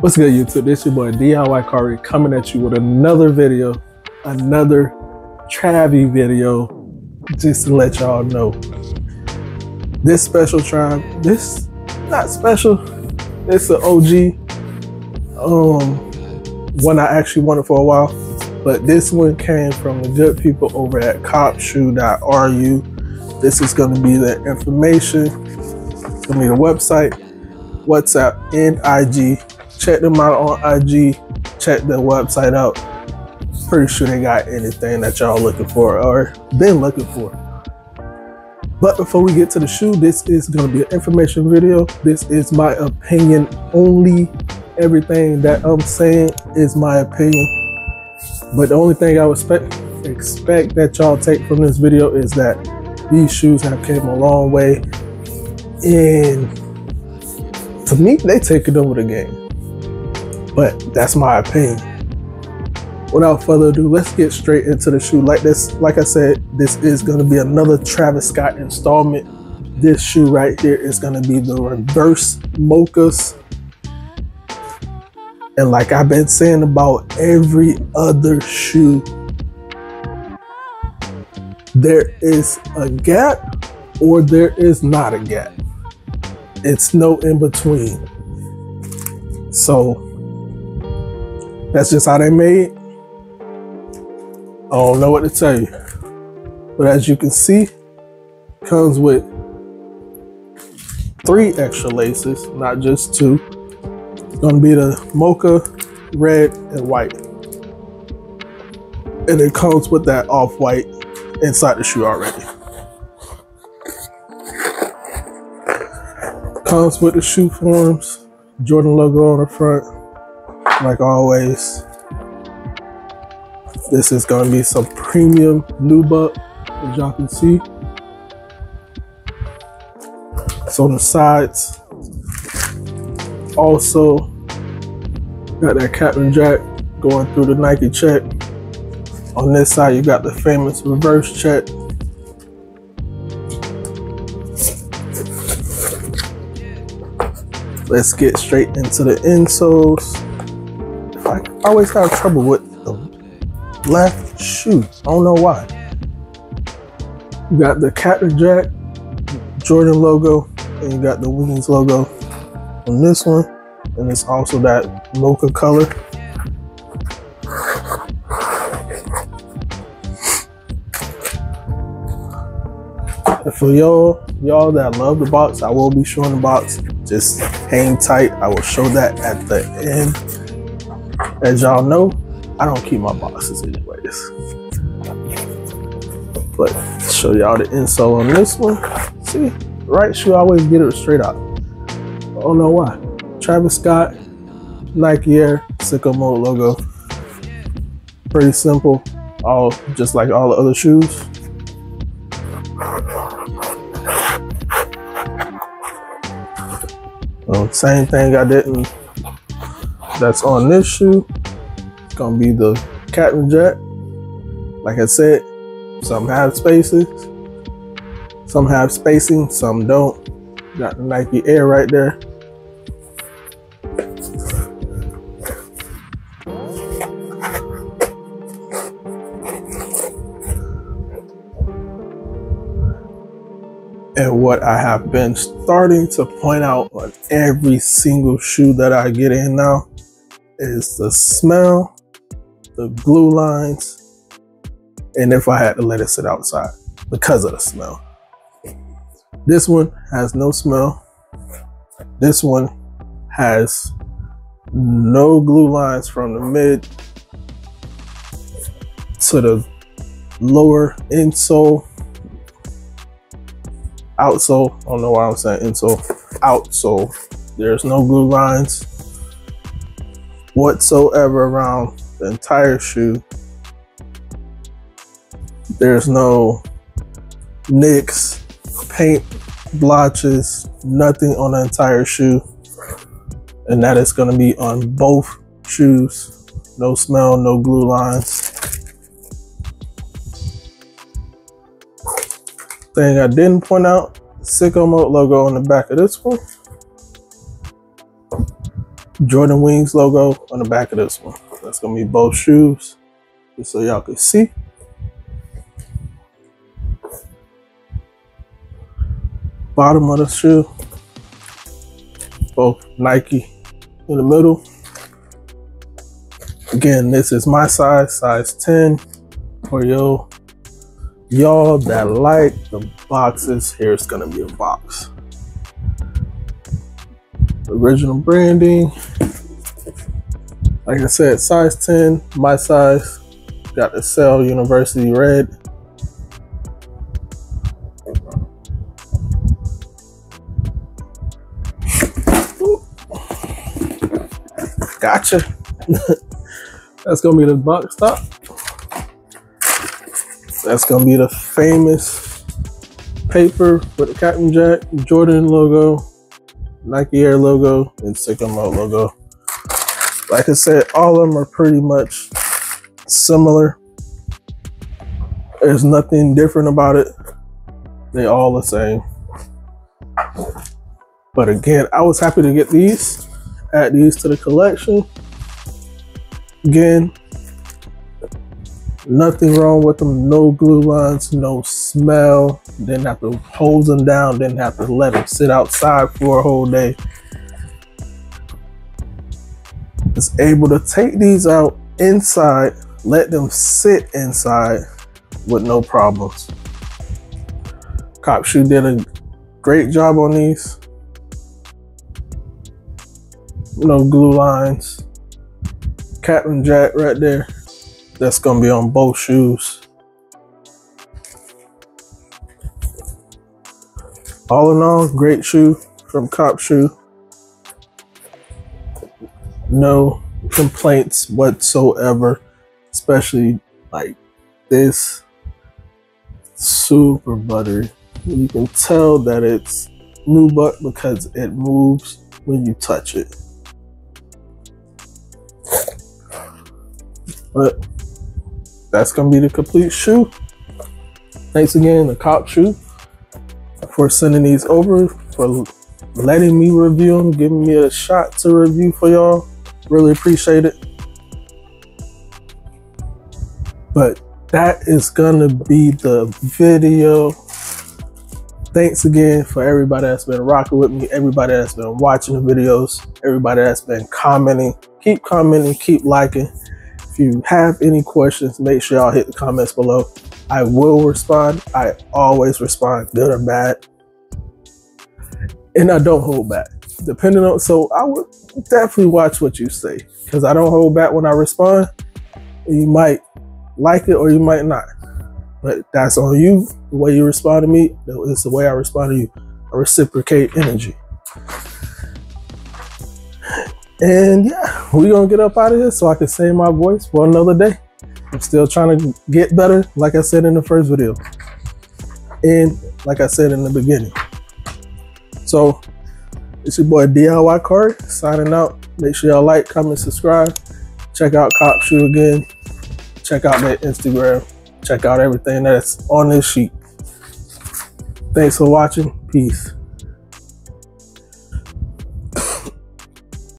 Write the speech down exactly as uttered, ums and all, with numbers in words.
What's good, YouTube? This is your boy D I Y Cari coming at you with another video, another Travy video, just to let y'all know. This special Trav, this not special, it's an O G, um, one I actually wanted for a while, but this one came from the good people over at cop shoe dot R U. This is going to be the information, it's going to be the website, WhatsApp, and I G. Check them out on I G, check their website out. Pretty sure they got anything that y'all looking for or been looking for. But before we get to the shoe, this is gonna be an information video. This is my opinion only. Everything that I'm saying is my opinion. But the only thing I would expect, expect that y'all take from this video is that these shoes have came a long way. And to me, they take it over the game. But that's my opinion. Without further ado, let's get straight into the shoe. Like this, like I said, this is going to be another Travis Scott installment. This shoe right here is going to be the Reverse Mochas. And like I've been saying about every other shoe, there is a gap or there is not a gap. It's no in between. So that's just how they made. I don't know what to tell you. But as you can see, comes with three extra laces, not just two. It's gonna be the mocha, red, and white. And it comes with that off-white inside the shoe already. Comes with the shoe forms, Jordan logo on the front. Like always, this is going to be some premium nubuck, as y'all can see. So the sides also got that Captain Jack going through the Nike check. On this side, you got the famous reverse check. Let's get straight into the insoles. I always have trouble with the left shoe. I don't know why. You got the Captain Jack Jordan logo, and you got the Wings logo on this one, and it's also that mocha color. And for y'all, y'all that love the box, I will be showing the box. Just hang tight. I will show that at the end. As y'all know, I don't keep my boxes anyways. But show y'all the insole on this one. See, right shoe, I always get it straight out. I don't know why. Travis Scott, Nike Air, Sicko Mode logo. Pretty simple, all just like all the other shoes. Well, same thing I didn't. That's on this shoe. It's gonna be the Captain Jack. Like I said, some have spaces, some have spacing, some don't. Got the Nike Air right there. And what I have been starting to point out on every single shoe that I get in now is the smell, the glue lines, and if I had to let it sit outside because of the smell. This one has no smell. This one has no glue lines from the mid to the lower insole, outsole. I don't know why I'm saying insole, outsole. There's no glue lines whatsoever around the entire shoe. There's no nicks, paint blotches, nothing on the entire shoe. And that is going to be on both shoes. No smell, no glue lines. Thing I didn't point out, Sicko Mode logo on the back of this one. Jordan Wings logo on the back of this one. That's gonna be both shoes, just so y'all can see. Bottom of the shoe, both Nike in the middle. Again, this is my size, size ten. For yo, y'all that like the boxes, here's gonna be a box. Original branding. Like I said, size ten, my size. Got the Cal University red. Ooh. Gotcha. That's gonna be the box top. That's gonna be the famous paper with the Captain Jack, Jordan logo, Nike Air logo, and Sicko Mode logo. Like I said, all of them are pretty much similar. There's nothing different about it. They all the same. But again, I was happy to get these, add these to the collection. Again, nothing wrong with them. No glue lines, no smell. Didn't have to hose them down. Didn't have to let them sit outside for a whole day. Just able to take these out inside, let them sit inside with no problems. Cop Shoe did a great job on these. No glue lines. Captain Jack right there. That's gonna be on both shoes. All in all, great shoe from Cop Shoe. No complaints whatsoever, especially like this. Super buttery. You can tell that it's new buck because it moves when you touch it. But that's gonna be the complete shoe. Thanks again to Cop Shoe for sending these over, for letting me review them, giving me a shot to review for y'all. Really appreciate it. But that is gonna be the video. Thanks again for everybody that's been rocking with me, everybody that's been watching the videos, everybody that's been commenting. Keep commenting, keep liking. If you have any questions, make sure y'all hit the comments below. I will respond. I always respond, good or bad. And I don't hold back. Depending on, so I would definitely watch what you say, because I don't hold back when I respond. You might like it or you might not. But that's on you. The way you respond to me is the way I respond to you. I reciprocate energy. And yeah, we're gonna get up out of here so I can save my voice for another day. I'm still trying to get better, like I said in the first video. And like I said in the beginning. So, it's your boy D I Y Cari signing out. Make sure y'all like, comment, subscribe. Check out Cop Shoe again. Check out that Instagram. Check out everything that's on this sheet. Thanks for watching. Peace.